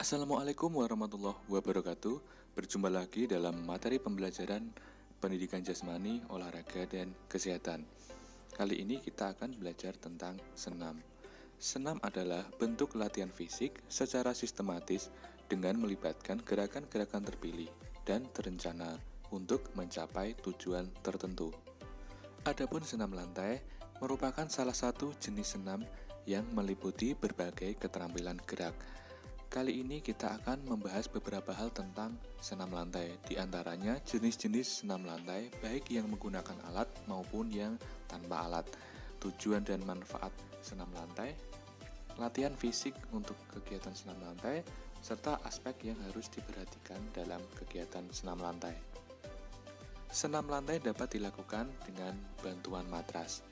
Assalamualaikum warahmatullahi wabarakatuh. Berjumpa lagi dalam materi pembelajaran pendidikan jasmani, olahraga, dan kesehatan. Kali ini kita akan belajar tentang senam. Senam adalah bentuk latihan fisik secara sistematis dengan melibatkan gerakan-gerakan terpilih dan terencana untuk mencapai tujuan tertentu. Adapun senam lantai merupakan salah satu jenis senam yang meliputi berbagai keterampilan gerak. Kali ini kita akan membahas beberapa hal tentang senam lantai, di antaranya jenis-jenis senam lantai baik yang menggunakan alat maupun yang tanpa alat. Tujuan dan manfaat senam lantai, latihan fisik untuk kegiatan senam lantai, serta aspek yang harus diperhatikan dalam kegiatan senam lantai. Senam lantai dapat dilakukan dengan bantuan matras.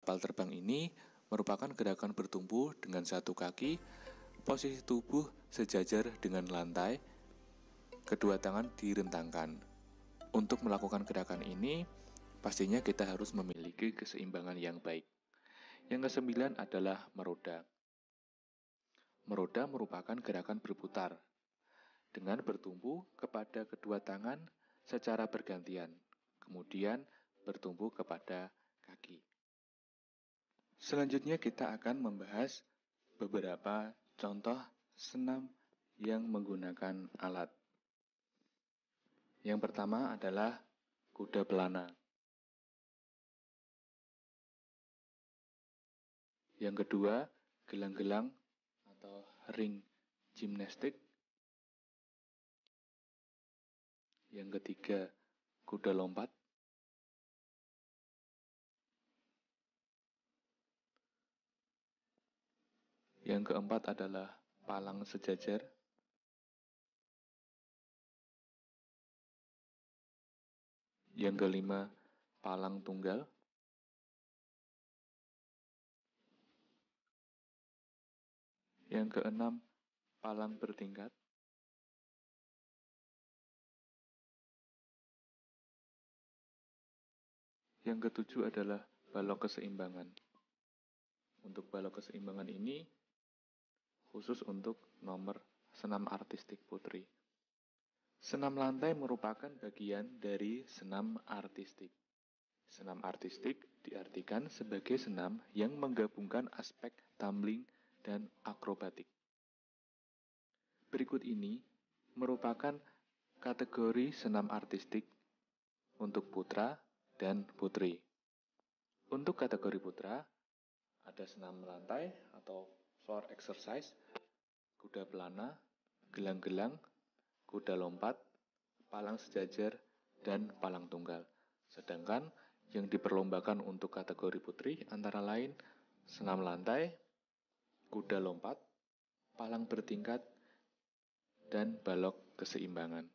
Kapal terbang ini merupakan gerakan bertumpu dengan satu kaki, posisi tubuh sejajar dengan lantai, kedua tangan direntangkan. Untuk melakukan gerakan ini, pastinya kita harus memiliki keseimbangan yang baik. Yang kesembilan adalah meroda. Meroda merupakan gerakan berputar dengan bertumpu kepada kedua tangan secara bergantian, kemudian bertumpu kepada kaki. Selanjutnya kita akan membahas beberapa contoh senam yang menggunakan alat. Yang pertama adalah kuda pelana. Yang kedua, gelang-gelang atau ring gimnastik. Yang ketiga, kuda lompat. Yang keempat adalah palang sejajar. Yang kelima, palang tunggal. Yang keenam, palang bertingkat. Yang ketujuh adalah balok keseimbangan. Untuk balok keseimbangan ini khusus untuk nomor senam artistik putri. Senam lantai merupakan bagian dari senam artistik. Senam artistik diartikan sebagai senam yang menggabungkan aspek tumbling dan akrobatik. Berikut ini merupakan kategori senam artistik untuk putra dan putri. Untuk kategori putra, ada senam lantai atau floor exercise, kuda pelana, gelang-gelang, kuda lompat, palang sejajar, dan palang tunggal. Sedangkan yang diperlombakan untuk kategori putri antara lain senam lantai, kuda lompat, palang bertingkat, dan balok keseimbangan.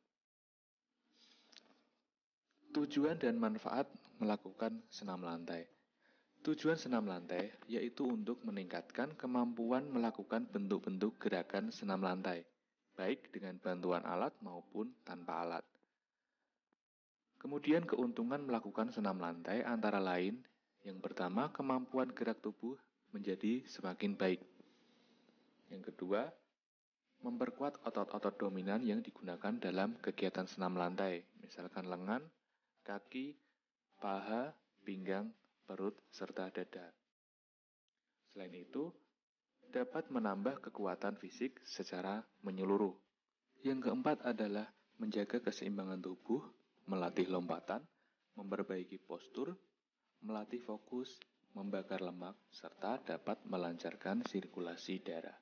Tujuan dan manfaat melakukan senam lantai. Tujuan senam lantai yaitu untuk meningkatkan kemampuan melakukan bentuk-bentuk gerakan senam lantai, baik dengan bantuan alat maupun tanpa alat. Kemudian keuntungan melakukan senam lantai antara lain, yang pertama, kemampuan gerak tubuh menjadi semakin baik. Yang kedua, memperkuat otot-otot dominan yang digunakan dalam kegiatan senam lantai, misalkan lengan, kaki, paha, pinggang, perut, serta dada. Selain itu, dapat menambah kekuatan fisik secara menyeluruh. Yang keempat adalah menjaga keseimbangan tubuh, melatih lompatan, memperbaiki postur, melatih fokus, membakar lemak, serta dapat melancarkan sirkulasi darah.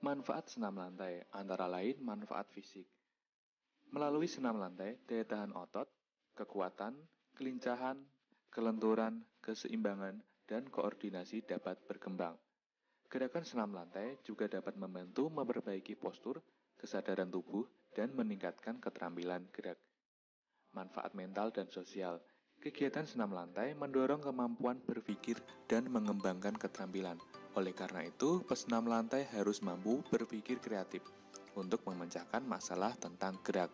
Manfaat senam lantai antara lain manfaat fisik. Melalui senam lantai, daya tahan otot, kekuatan, kelincahan, kelenturan, keseimbangan, dan koordinasi dapat berkembang. Gerakan senam lantai juga dapat membantu memperbaiki postur, kesadaran tubuh, dan meningkatkan keterampilan gerak. Manfaat mental dan sosial. Kegiatan senam lantai mendorong kemampuan berpikir dan mengembangkan keterampilan. Oleh karena itu, pesenam lantai harus mampu berpikir kreatif untuk memecahkan masalah tentang gerak.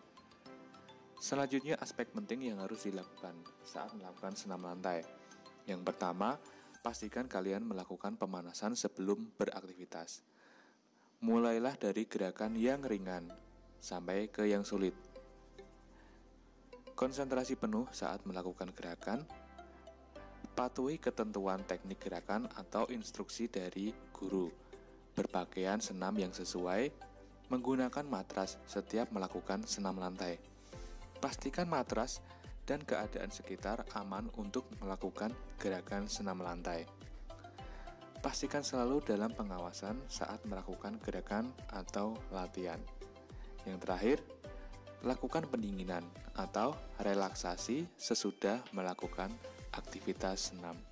Selanjutnya, aspek penting yang harus dilakukan saat melakukan senam lantai. Yang pertama, pastikan kalian melakukan pemanasan sebelum beraktivitas. Mulailah dari gerakan yang ringan sampai ke yang sulit. Konsentrasi penuh saat melakukan gerakan. Patuhi ketentuan teknik gerakan atau instruksi dari guru. Berpakaian senam yang sesuai. Menggunakan matras setiap melakukan senam lantai. Pastikan matras dan keadaan sekitar aman untuk melakukan gerakan senam lantai. Pastikan selalu dalam pengawasan saat melakukan gerakan atau latihan. Yang terakhir, lakukan pendinginan atau relaksasi sesudah melakukan aktivitas senam.